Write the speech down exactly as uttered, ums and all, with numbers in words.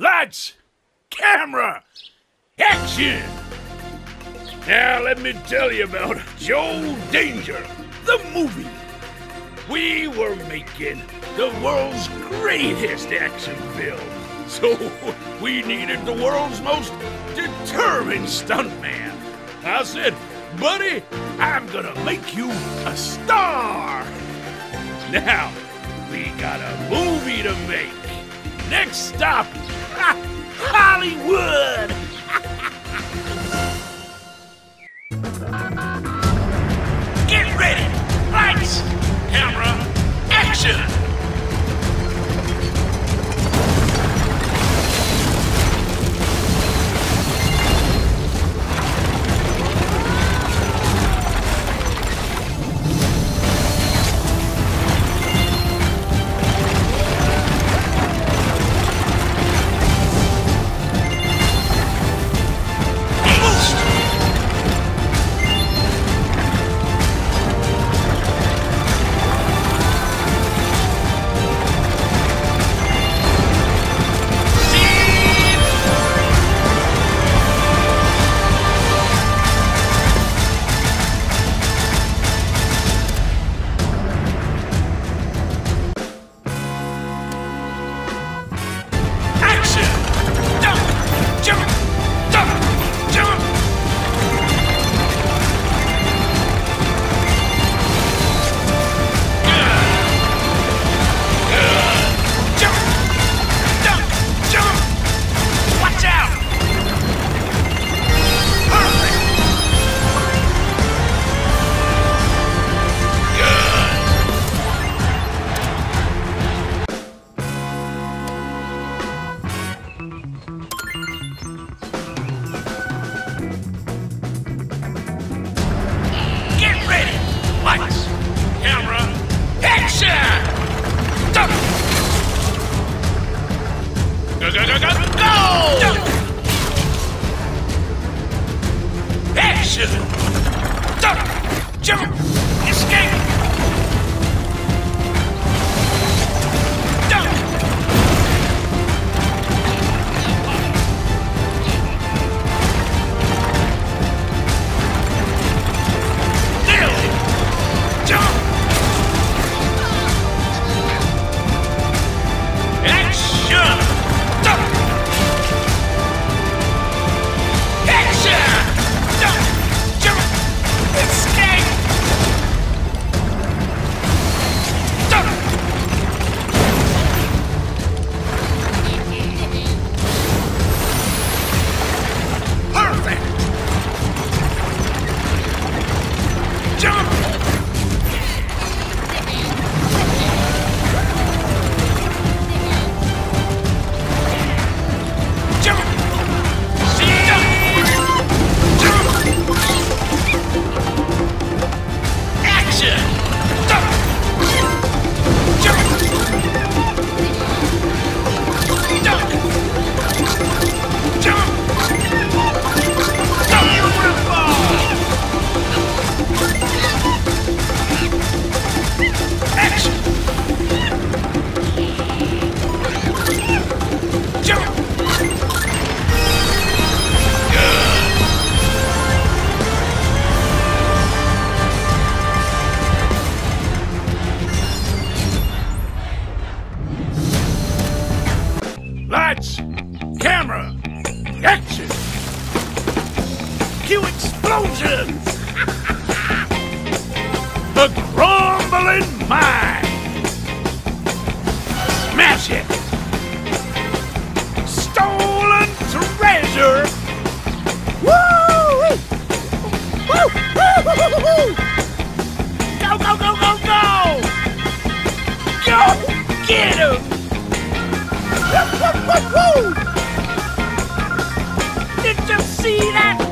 Lights, camera, action! Now let me tell you about Joe Danger, the movie. We were making the world's greatest action film, so we needed the world's most determined stuntman. I said, buddy, I'm gonna make you a star. Now, we got a movie to make. Next stop, Hollywood! Get ready! Lights, camera, action! Go, go, go, go! Action! Duck! Jump! Escape! Duck! Nearly! Jump! Action! Lights, camera, action! Cue explosions! The Grumbling Mine! Smash it! Stolen treasure! Woo! Woo! Woo! Go, go, go, go, go! Go get him! Woo, woo, woo, woo. Did you see that?